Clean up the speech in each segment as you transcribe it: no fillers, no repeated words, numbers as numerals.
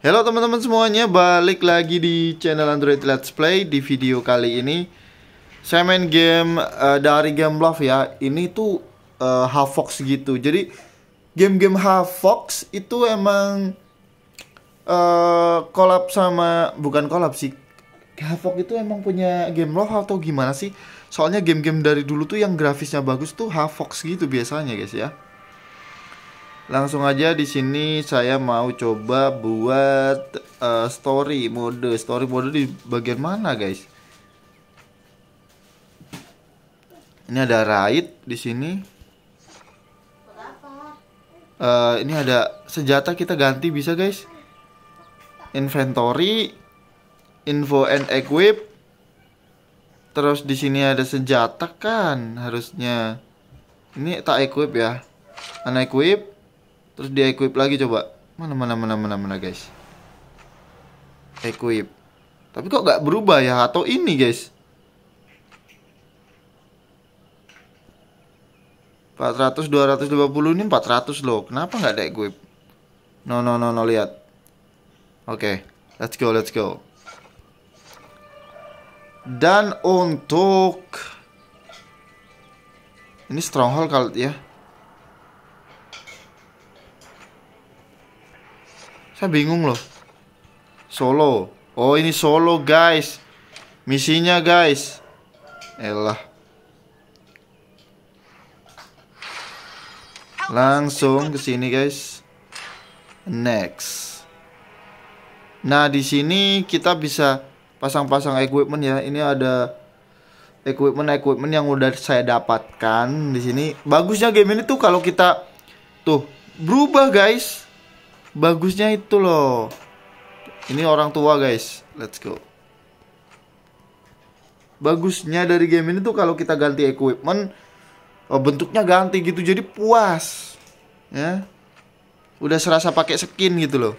Halo teman-teman semuanya, balik lagi di channel Android Let's Play. Di video kali ini saya main game dari Game Love ya. Ini tuh Hafox gitu. Jadi game-game Hafox itu emang collab sama, bukan collab sih, Hafox itu emang punya Game Love atau gimana sih? Soalnya game-game dari dulu tuh yang grafisnya bagus tuh Hafox gitu biasanya guys ya. Langsung aja di sini saya mau coba buat story mode. Story mode di bagian mana, guys? Ini ada raid di sini. Ini ada senjata, kita ganti bisa, guys. Inventory, info and equip. Terus di sini ada senjata kan, harusnya. Ini tak equip ya. Unequip. Terus dia equip lagi, coba mana guys, equip tapi kok gak berubah ya, atau ini guys 400 250 ini 400 loh, kenapa gak ada equip? No lihat. Oke, let's go. Dan untuk ini stronghold kali ya. Saya bingung loh. Solo. Oh, ini solo, guys. Misinya, guys. Elah. Langsung ke sini, guys. Next. Nah, di sini kita bisa pasang-pasang equipment ya. Ini ada equipment yang udah saya dapatkan di sini. Bagusnya game ini tuh kalau kita tuh berubah, guys. Bagusnya itu loh. Ini orang tua guys. Let's go. Bagusnya dari game ini tuh kalau kita ganti equipment, bentuknya ganti gitu, jadi puas ya. Udah serasa pakai skin gitu loh.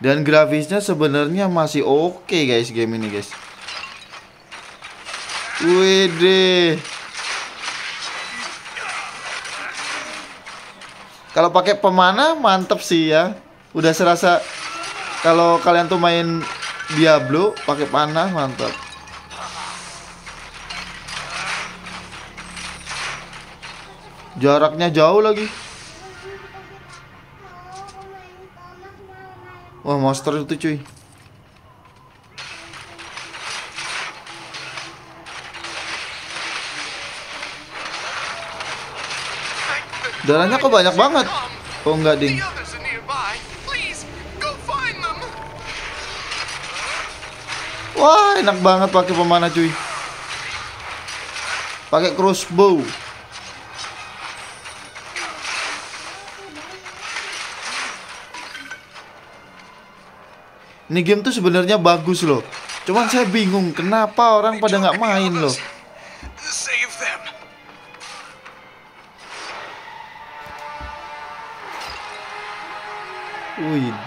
Dan grafisnya sebenarnya masih oke guys game ini guys. Wede. Kalau pakai pemanah mantep sih ya. Udah serasa kalau kalian tuh main Diablo pakai panah mantep. Jaraknya jauh lagi. Wah, monster itu cuy. Darahnya kok banyak banget. Oh enggak ding. Wah, enak banget pakai pemanah cuy. Pakai crossbow. Ini game tuh sebenarnya bagus loh. Cuman saya bingung kenapa orang pada nggak main loh. Widih.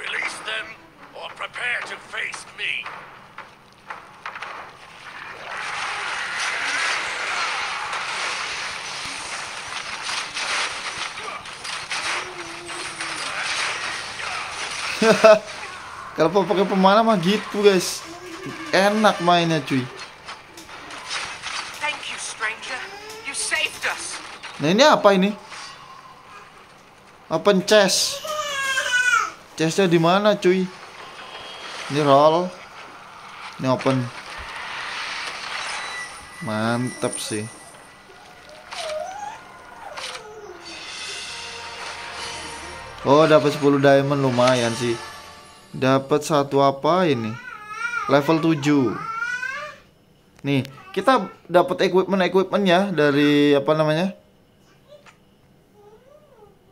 Release them or prepare to face me. Kalau pakai pemanah mah gitu guys. Enak mainnya cuy. Nah ini apa ini? Open chest. Chestnya di mana cuy? Ini roll. Ini open. Mantap sih. Oh dapat 10 diamond, lumayan sih. Dapat satu apa ini? Level 7. Nih kita dapat equipment ya dari apa namanya?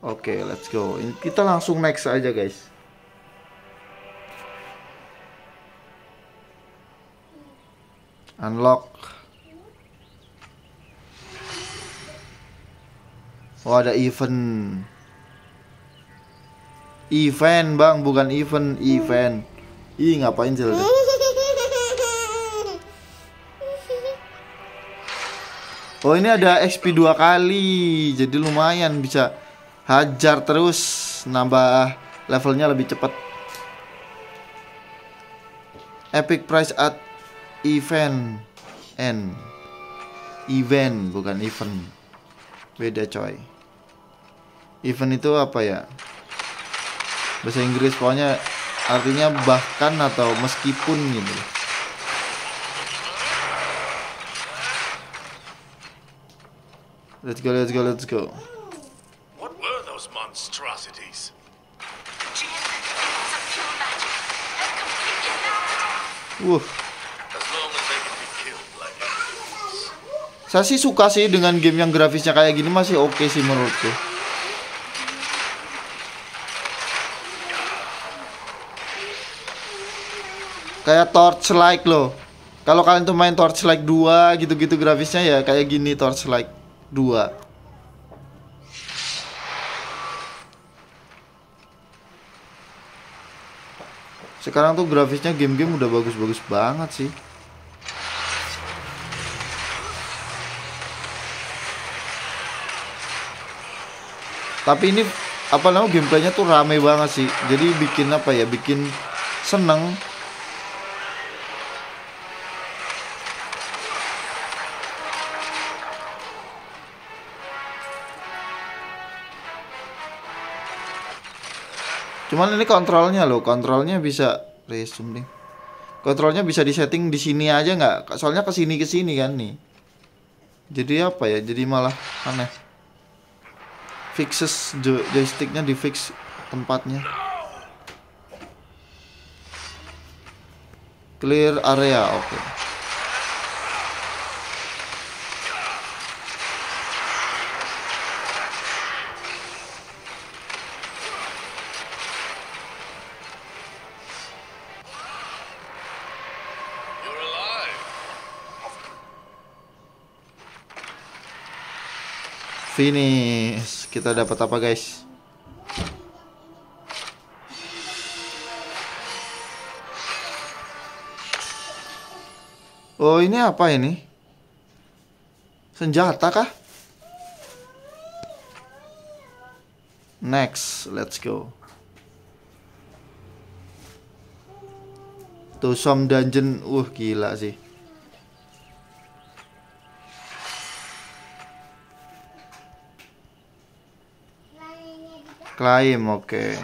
Oke, let's go. Kita langsung next aja, guys. Unlock. Oh, ada event. Event, Bang, bukan event. Ih, ngapain sih? Oh, ini ada XP 2 kali. Jadi lumayan, bisa hajar terus, nambah levelnya lebih cepat. Epic prize at event and event, bukan event. Beda coy. Event itu apa ya? Bahasa Inggris pokoknya artinya bahkan atau meskipun gitu. Let's go, let's go, let's go. What were those monstrosities? Saya sih suka sih dengan game yang grafisnya kayak gini, masih oke sih menurutku. Kayak Torchlight loh. Kalau kalian tuh main Torchlight 2 gitu-gitu, grafisnya ya kayak gini Torchlight 2. Sekarang tuh grafisnya game-game udah bagus-bagus banget sih. Tapi ini apa namanya, gameplaynya tuh rame banget sih, jadi bikin apa ya, bikin seneng. Cuman ini kontrolnya loh, kontrolnya bisa resume nih. Kontrolnya bisa disetting di sini aja nggak? Soalnya kesini kan nih. Jadi apa ya? Jadi malah aneh. Fixes joysticknya, di fix tempatnya. Clear area, oke. Okay. Finish. Kita dapat apa, guys? Oh, ini apa ini? Senjata kah? Next, let's go. To some dungeon. Gila sih. Klaim, oke.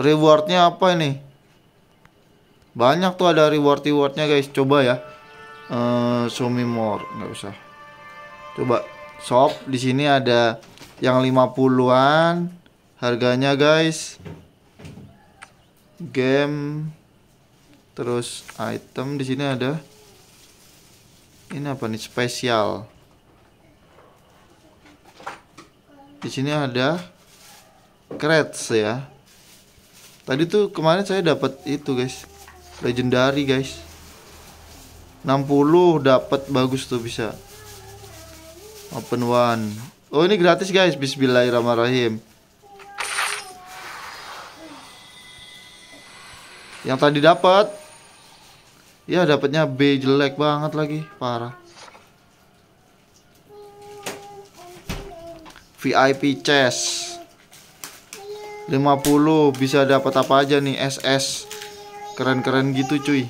Rewardnya apa ini? Banyak tuh ada rewardnya guys. Coba ya. Show me more, nggak usah. Coba shop, di sini ada yang 50-an harganya guys. Game, terus item di sini ada. Ini apa nih, spesial. Di sini ada crates ya. Tadi tuh kemarin saya dapat itu guys, legendary guys. 60 dapat, bagus tuh, bisa open one. Oh, ini gratis guys. Bismillahirrahmanirrahim. Yang tadi dapat ya, dapatnya B, jelek banget lagi, parah. VIP chest 50, bisa dapat apa aja nih, SS. Keren-keren gitu cuy.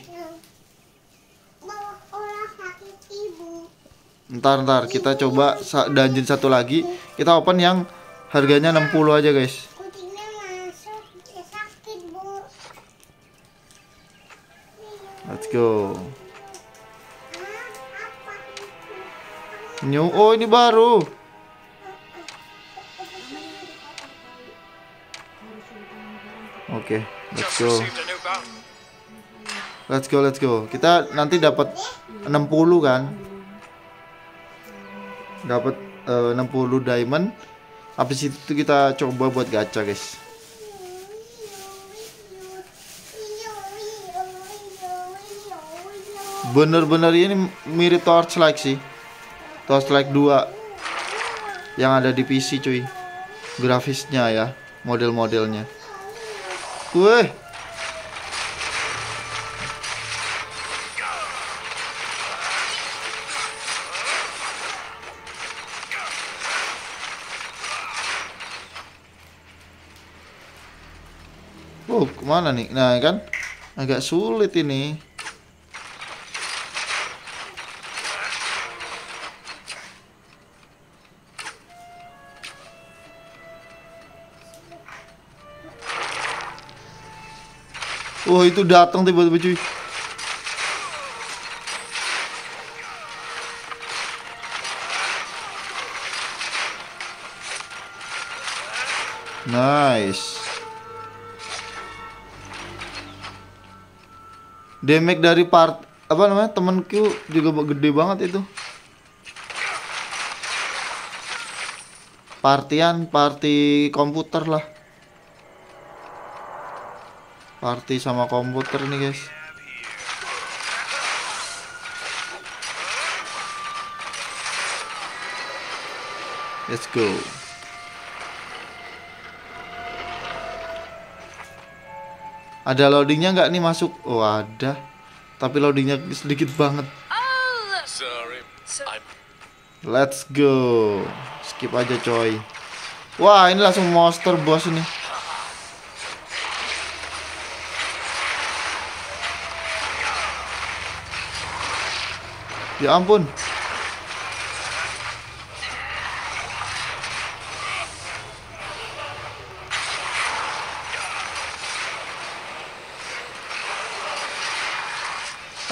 Ntar kita coba dungeon satu lagi. Kita open yang harganya 60 aja guys. Let's go. New, oh ini baru. Oke, let's go. Let's go, let's go. Kita nanti dapat 60 kan? Dapat 60 diamond. Habis itu kita coba buat gacha, guys. Bener-bener ini mirip Torchlight sih. Torchlight 2 yang ada di PC, cuy. Grafisnya ya, model-modelnya. Weh, Kemana nih? Nah kan agak sulit ini. Oh itu datang tiba-tiba cuy. Nice. Damage dari part apa namanya temenku juga gede banget itu. Party komputer lah. Party sama komputer nih guys. Let's go. Ada loadingnya nggak nih masuk? Oh ada, tapi loadingnya sedikit banget. Let's go, skip aja coy. Wah ini langsung monster boss ini. Ya ampun.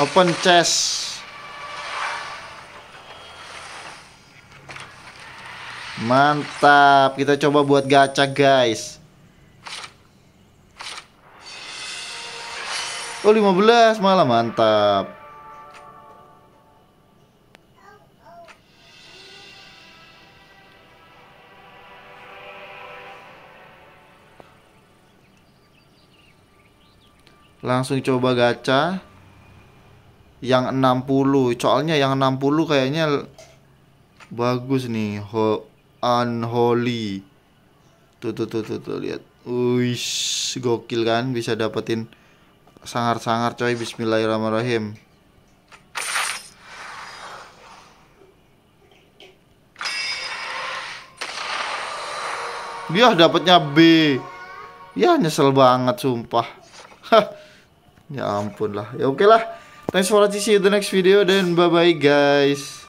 Open chest. Mantap. Kita coba buat gacha guys. Oh 15 malah, mantap. Langsung coba gacha yang 60, soalnya yang 60 kayaknya bagus nih. Unholy. Tuh lihat. Uish, gokil kan, bisa dapetin sangar-sangar coy. Bismillahirrahmanirrahim. Dia dapatnya B. Ya nyesel banget sumpah. Ya ampun lah. Ya oke lah. Thanks for watching, see you the next video, dan bye-bye guys.